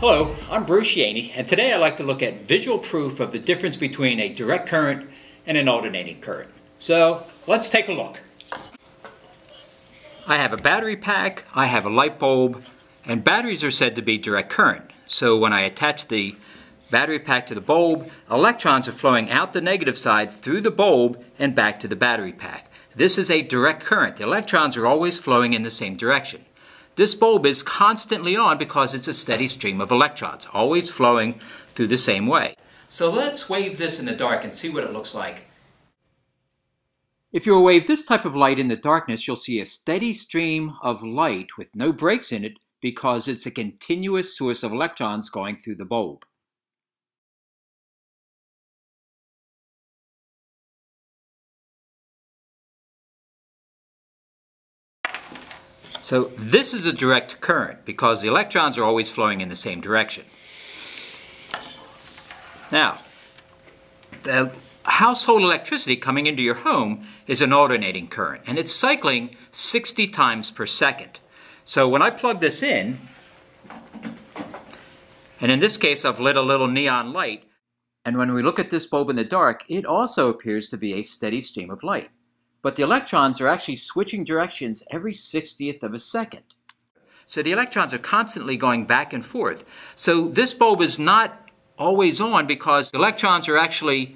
Hello, I'm Bruce Yaney, and today I'd like to look at visual proof of the difference between a direct current and an alternating current. So let's take a look. I have a battery pack, I have a light bulb, and batteries are said to be direct current. So when I attach the battery pack to the bulb, electrons are flowing out the negative side through the bulb and back to the battery pack. This is a direct current. The electrons are always flowing in the same direction. This bulb is constantly on because it's a steady stream of electrons, always flowing through the same way. So let's wave this in the dark and see what it looks like. If you wave this type of light in the darkness, you'll see a steady stream of light with no breaks in it because it's a continuous source of electrons going through the bulb. So this is a direct current because the electrons are always flowing in the same direction. Now, the household electricity coming into your home is an alternating current, and it's cycling 60 times per second. So when I plug this in, and in this case I've lit a little neon light, and when we look at this bulb in the dark, it also appears to be a steady stream of light. But the electrons are actually switching directions every 60th of a second. So the electrons are constantly going back and forth. So this bulb is not always on because the electrons are actually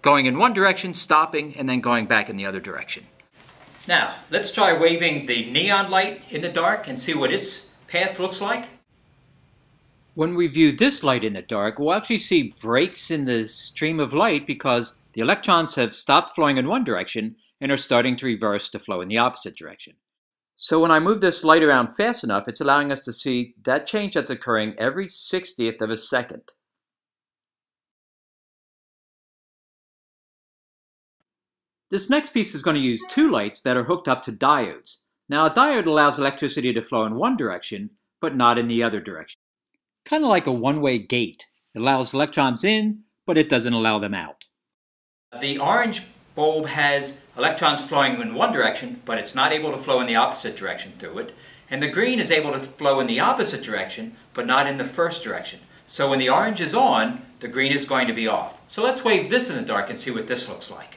going in one direction, stopping, and then going back in the other direction. Now, let's try waving the neon light in the dark and see what its path looks like. When we view this light in the dark, we'll actually see breaks in the stream of light because the electrons have stopped flowing in one direction and are starting to reverse to flow in the opposite direction. So when I move this light around fast enough, it's allowing us to see that change that's occurring every 60th of a second. This next piece is going to use two lights that are hooked up to diodes. Now, a diode allows electricity to flow in one direction, but not in the other direction. Kind of like a one-way gate. It allows electrons in, but it doesn't allow them out. The orange bulb has electrons flowing in one direction, but it's not able to flow in the opposite direction through it. And the green is able to flow in the opposite direction, but not in the first direction. So when the orange is on, the green is going to be off. So let's wave this in the dark and see what this looks like.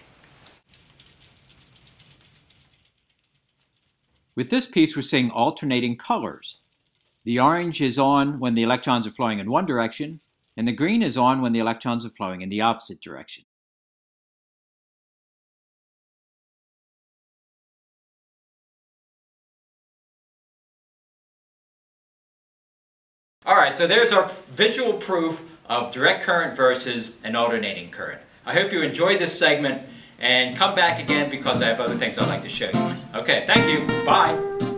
With this piece, we're seeing alternating colors. The orange is on when the electrons are flowing in one direction, and the green is on when the electrons are flowing in the opposite direction. All right, so there's our visual proof of direct current versus an alternating current. I hope you enjoyed this segment, and come back again because I have other things I'd like to show you. Okay, thank you. Bye.